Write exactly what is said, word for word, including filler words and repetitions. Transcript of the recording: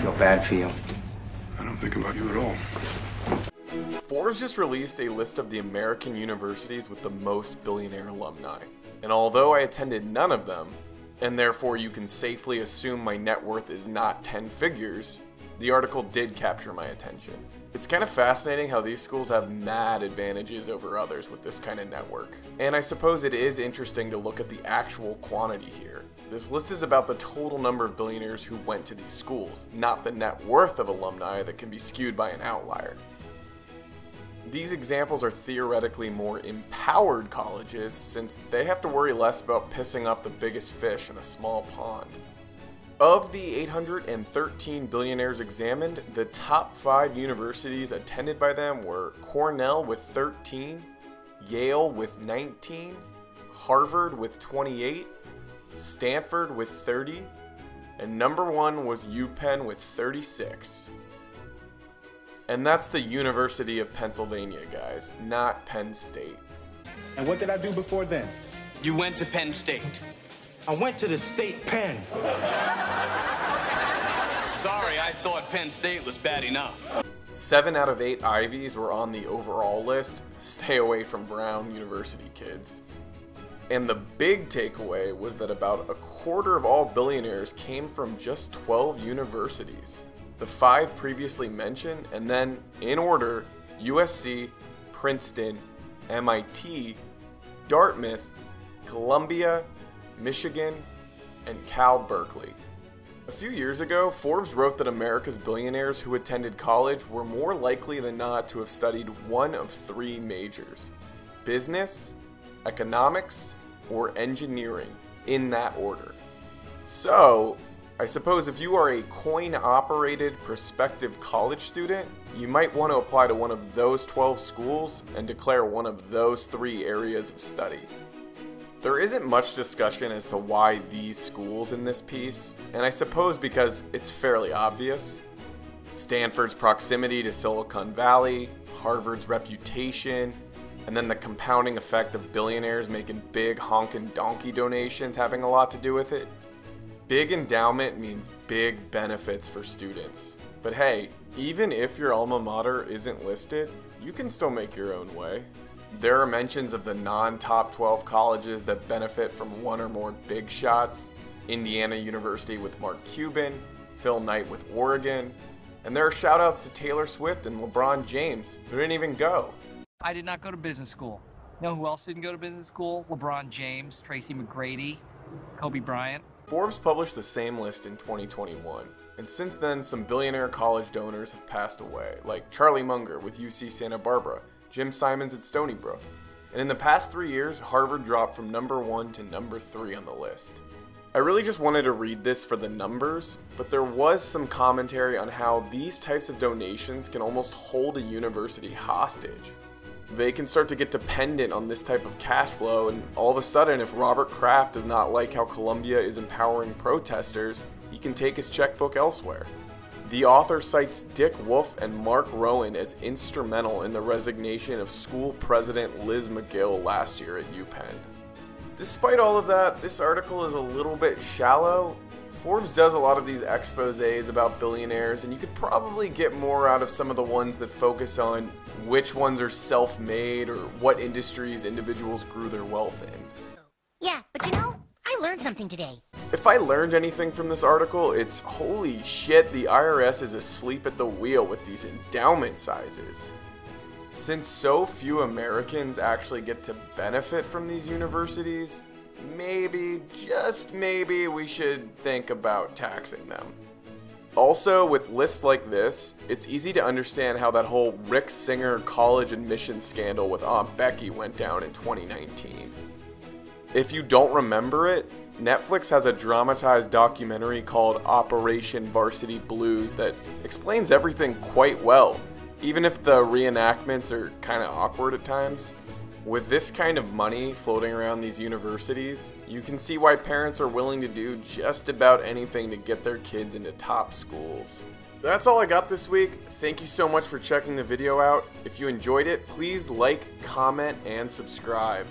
feel bad for you. I don't think about you at all. Forbes just released a list of the American universities with the most billionaire alumni. And although I attended none of them, and therefore you can safely assume my net worth is not ten figures, the article did capture my attention. It's kind of fascinating how these schools have mad advantages over others with this kind of network. And I suppose it is interesting to look at the actual quantity here. This list is about the total number of billionaires who went to these schools, not the net worth of alumni that can be skewed by an outlier. These examples are theoretically more empowered colleges since they have to worry less about pissing off the biggest fish in a small pond. Of the eight hundred thirteen billionaires examined, the top five universities attended by them were Cornell with thirteen, Yale with nineteen, Harvard with twenty-eight, Stanford with thirty, and number one was UPenn with thirty-six. And that's the University of Pennsylvania, guys, not Penn State. And what did I do before then? You went to Penn State. I went to the state pen. Sorry, I thought Penn State was bad enough. Seven out of eight Ivies were on the overall list. Stay away from Brown University, kids. And the big takeaway was that about a quarter of all billionaires came from just twelve universities. The five previously mentioned, and then, in order, U S C, Princeton, M I T, Dartmouth, Columbia, Michigan, and Cal Berkeley. A few years ago, Forbes wrote that America's billionaires who attended college were more likely than not to have studied one of three majors: business, economics, or engineering, in that order. So, I suppose if you are a coin-operated prospective college student, you might want to apply to one of those twelve schools and declare one of those three areas of study. There isn't much discussion as to why these schools in this piece, and I suppose because it's fairly obvious. Stanford's proximity to Silicon Valley, Harvard's reputation, and then the compounding effect of billionaires making big honkin' donkey donations having a lot to do with it. Big endowment means big benefits for students. But hey, even if your alma mater isn't listed, you can still make your own way. There are mentions of the non-top twelve colleges that benefit from one or more big shots, Indiana University with Mark Cuban, Phil Knight with Oregon, and there are shout-outs to Taylor Swift and LeBron James, who didn't even go. I did not go to business school. Know who else didn't go to business school? LeBron James, Tracy McGrady, Kobe Bryant. Forbes published the same list in twenty twenty-one, and since then some billionaire college donors have passed away, like Charlie Munger with U C Santa Barbara, Jim Simons at Stony Brook, and in the past three years, Harvard dropped from number one to number three on the list. I really just wanted to read this for the numbers, but there was some commentary on how these types of donations can almost hold a university hostage. They can start to get dependent on this type of cash flow, and all of a sudden, if Robert Kraft does not like how Columbia is empowering protesters, he can take his checkbook elsewhere. The author cites Dick Wolf and Mark Rowan as instrumental in the resignation of school president Liz McGill last year at UPenn. Despite all of that, this article is a little bit shallow. Forbes does a lot of these exposés about billionaires, and you could probably get more out of some of the ones that focus on which ones are self-made or what industries individuals grew their wealth in. Yeah, but you know, I learned something today. If I learned anything from this article, it's holy shit, the I R S is asleep at the wheel with these endowment sizes. Since so few Americans actually get to benefit from these universities, maybe, just maybe, we should think about taxing them. Also, with lists like this, it's easy to understand how that whole Rick Singer college admissions scandal with Aunt Becky went down in twenty nineteen. If you don't remember it, Netflix has a dramatized documentary called Operation Varsity Blues that explains everything quite well, even if the reenactments are kind of awkward at times. With this kind of money floating around these universities, you can see why parents are willing to do just about anything to get their kids into top schools. That's all I got this week. Thank you so much for checking the video out. If you enjoyed it, please like, comment, and subscribe.